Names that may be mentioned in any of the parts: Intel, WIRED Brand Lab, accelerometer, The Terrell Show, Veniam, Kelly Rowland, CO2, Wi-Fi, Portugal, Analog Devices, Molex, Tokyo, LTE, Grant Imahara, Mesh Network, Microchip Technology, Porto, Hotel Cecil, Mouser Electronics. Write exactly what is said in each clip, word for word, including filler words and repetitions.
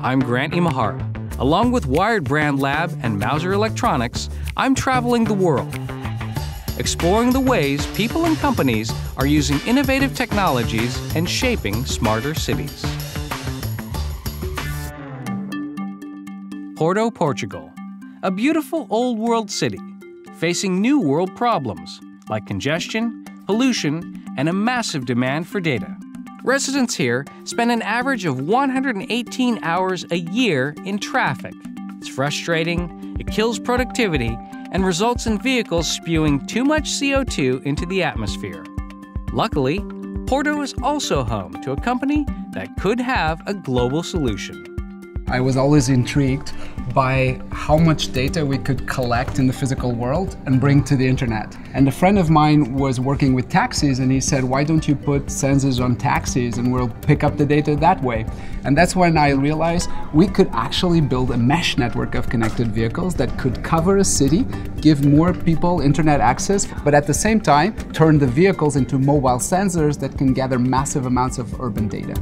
I'm Grant Imahara. Along with WIRED Brand Lab and Mouser Electronics, I'm traveling the world, exploring the ways people and companies are using innovative technologies and shaping smarter cities. Porto, Portugal, a beautiful old-world city facing new-world problems like congestion, pollution, and a massive demand for data. Residents here spend an average of one hundred eighteen hours a year in traffic. It's frustrating, it kills productivity, and results in vehicles spewing too much C O two into the atmosphere. Luckily, Porto is also home to a company that could have a global solution. I was always intrigued by how much data we could collect in the physical world and bring to the internet. And a friend of mine was working with taxis and he said, why don't you put sensors on taxis and we'll pick up the data that way? And that's when I realized we could actually build a mesh network of connected vehicles that could cover a city, give more people internet access, but at the same time, turn the vehicles into mobile sensors that can gather massive amounts of urban data.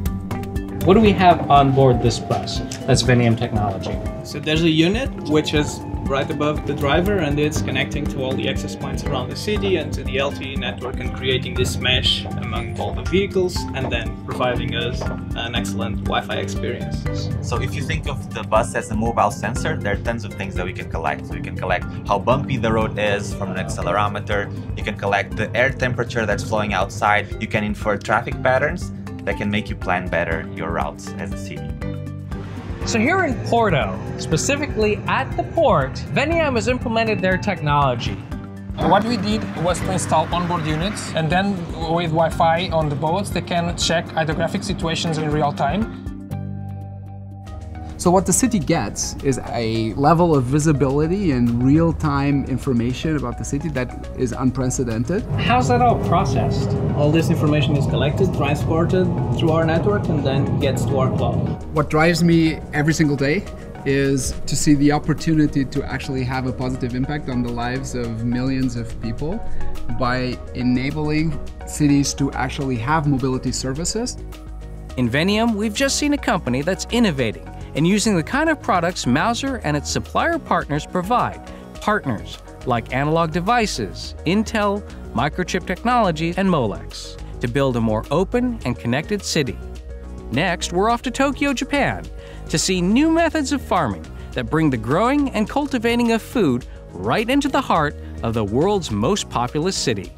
What do we have on board this bus? That's Veniam technology. So there's a unit which is right above the driver and it's connecting to all the access points around the city and to the L T E network and creating this mesh among all the vehicles and then providing us an excellent Wi-Fi experience. So if you think of the bus as a mobile sensor, there are tons of things that we can collect. So you can collect how bumpy the road is from an accelerometer, you can collect the air temperature that's flowing outside, you can infer traffic patterns that can make you plan better your routes as a city. So here in Porto, specifically at the port, Veniam has implemented their technology. What we did was to install onboard units, and then with Wi-Fi on the boats, they can check hydrographic situations in real time. So what the city gets is a level of visibility and real-time information about the city that is unprecedented. How's that all processed? All this information is collected, transported through our network, and then gets to our cloud. What drives me every single day is to see the opportunity to actually have a positive impact on the lives of millions of people by enabling cities to actually have mobility services. In Veniam, we've just seen a company that's innovating and using the kind of products Mouser and its supplier partners provide. Partners like Analog Devices, Intel, Microchip Technology, and Molex to build a more open and connected city. Next, we're off to Tokyo, Japan to see new methods of farming that bring the growing and cultivating of food right into the heart of the world's most populous city.